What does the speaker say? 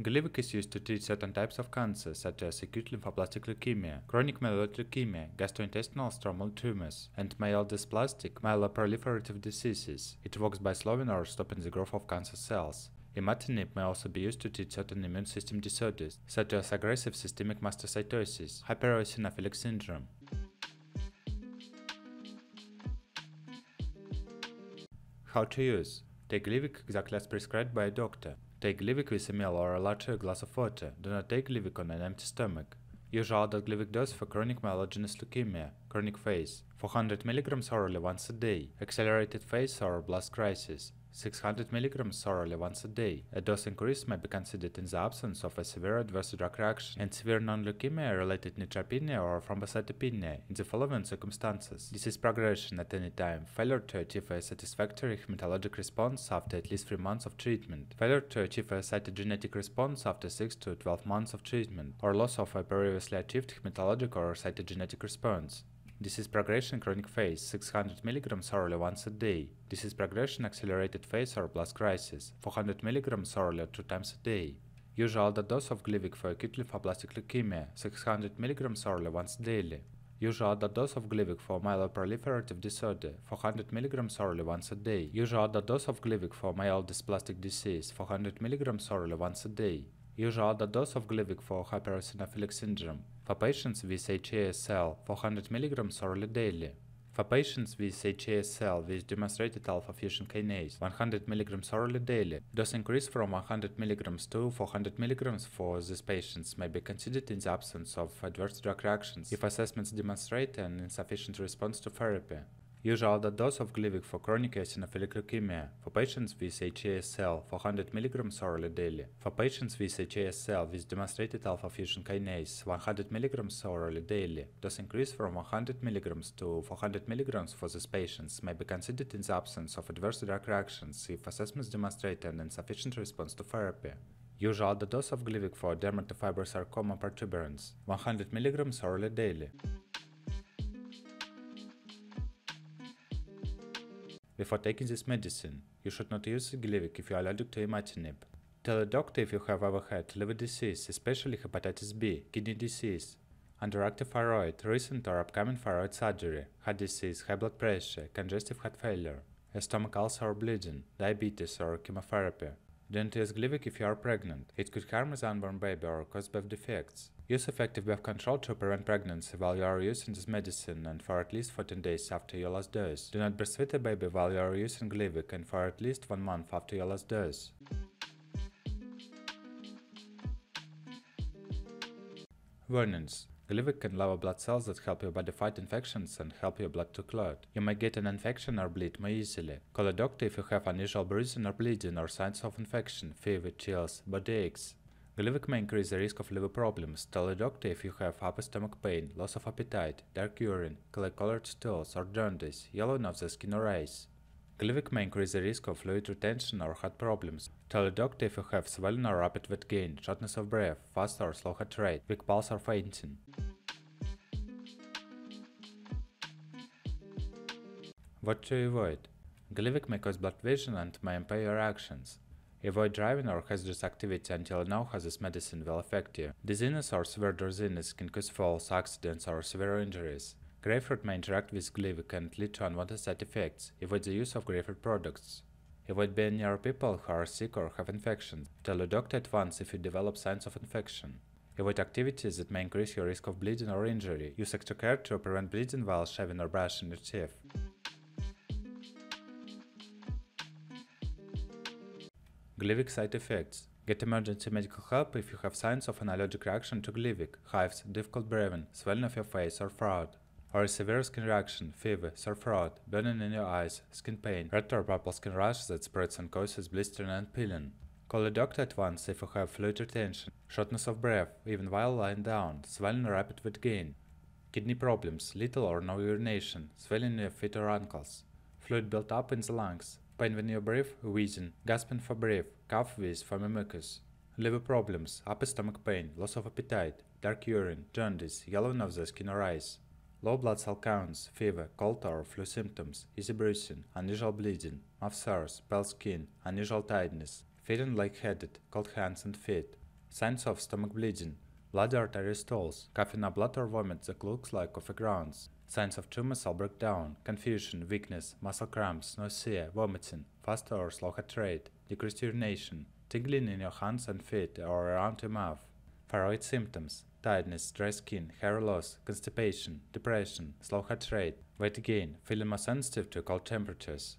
Gleevec is used to treat certain types of cancer, such as acute lymphoblastic leukemia, chronic myeloid leukemia, gastrointestinal stromal tumors, and myelodysplastic, myeloproliferative diseases. It works by slowing or stopping the growth of cancer cells. Imatinib may also be used to treat certain immune system disorders, such as aggressive systemic mastocytosis, hypereosinophilic syndrome. How to use? Take Gleevec exactly as prescribed by a doctor. Take Gleevec with a meal or a larger glass of water. Do not take Gleevec on an empty stomach. Usual adult Gleevec dose for chronic myelogenous leukemia, chronic phase, 400 mg orally once a day, accelerated phase or blast crisis, 600 mg orally once a day. A dose increase may be considered in the absence of a severe adverse drug reaction and severe non-leukemia-related neutropenia or thrombocytopenia in the following circumstances: disease progression at any time, failure to achieve a satisfactory hematologic response after at least 3 months of treatment, failure to achieve a cytogenetic response after 6 to 12 months of treatment, or loss of a previously achieved hematologic or cytogenetic response. Disease progression chronic phase, 600 mg orally once a day. Disease progression accelerated phase or blast crisis, 400 mg orally 2 times a day. Usual dose of Gleevec for acute lymphoblastic leukemia, 600 mg orally once daily. Usual dose of Gleevec for myeloproliferative disorder, 400 mg orally once a day. Usual dose of Gleevec for myelodysplastic disease, 400 mg orally once a day. Usual dose of Gleevec for hypereosinophilic syndrome. For patients with HASL, 400 mg orally daily. For patients with HASL with demonstrated alpha-fusion kinase, 100 mg orally daily. Dose increase from 100 mg to 400 mg for these patients may be considered in the absence of adverse drug reactions if assessments demonstrate an insufficient response to therapy. Usual dose of Gleevec for chronic eosinophilic leukemia. For patients with HASL, 400 mg orally daily. For patients with HASL with demonstrated alpha-fusion kinase, 100 mg orally daily. Dose increase from 100 mg to 400 mg for these patients may be considered in the absence of adverse drug reactions if assessments demonstrate an insufficient response to therapy. Usual dose of Gleevec for dermatofibrosarcoma protuberans, 100 mg orally daily. Before taking this medicine, you should not use Gleevec if you are allergic to imatinib. Tell a doctor if you have ever had liver disease, especially hepatitis B, kidney disease, underactive thyroid, recent or upcoming thyroid surgery, heart disease, high blood pressure, congestive heart failure, a stomach ulcer or bleeding, diabetes or chemotherapy. Don't use Gleevec if you are pregnant. It could harm the unborn baby or cause birth defects. Use effective birth control to prevent pregnancy while you are using this medicine and for at least 14 days after your last dose. Do not breastfeed a baby while you are using Gleevec and for at least 1 month after your last dose. Warnings. Gleevec can lower blood cells that help your body fight infections and help your blood to clot. You may get an infection or bleed more easily. Call a doctor if you have unusual bruising or bleeding or signs of infection, fever, chills, body aches. Gleevec may increase the risk of liver problems. Tell a doctor if you have upper stomach pain, loss of appetite, dark urine, clay-colored stools or jaundice, yellowing of the skin or eyes. Gleevec may increase the risk of fluid retention or heart problems. Tell a doctor if you have swelling or rapid weight gain, shortness of breath, fast or slow heart rate, weak pulse or fainting. What to avoid? Gleevec may cause blood vision and may impair your actions. Avoid driving or hazardous activity until you know how this medicine will affect you. Dizziness or severe drowsiness can cause falls, accidents, or severe injuries. Grapefruit may interact with Gleevec and lead to unwanted side effects. Avoid the use of grapefruit products. Avoid being near people who are sick or have infections. Tell your doctor at once if you develop signs of infection. Avoid activities that may increase your risk of bleeding or injury. Use extra care to prevent bleeding while shaving or brushing your teeth. Gleevec side effects. Get emergency medical help if you have signs of an allergic reaction to Gleevec, hives, difficult breathing, swelling of your face or throat, or a severe skin reaction, fever, sore throat, burning in your eyes, skin pain, red or purple skin rash that spreads and causes blistering and peeling. Call a doctor at once if you have fluid retention, shortness of breath, even while lying down, swelling or rapid weight gain, kidney problems, little or no urination, swelling in your feet or ankles, fluid built up in the lungs, pain when you breathe, wheezing, gasping for breath, cough with foamy mucus, liver problems, upper stomach pain, loss of appetite, dark urine, jaundice, yellowing of the skin or eyes, low blood cell counts, fever, cold or flu symptoms, easy bruising, unusual bleeding, mouth sores, pale skin, unusual tiredness, feeling lightheaded, cold hands and feet, Signs of stomach bleeding, blood artery stools, coughing up blood or vomit that looks like coffee grounds. Signs of tumors or breakdown, confusion, weakness, muscle cramps, nausea, vomiting, faster or slow heart rate, decreased urination, tingling in your hands and feet or around your mouth. Thyroid symptoms, tiredness, dry skin, hair loss, constipation, depression, slow heart rate, weight gain, feeling more sensitive to cold temperatures.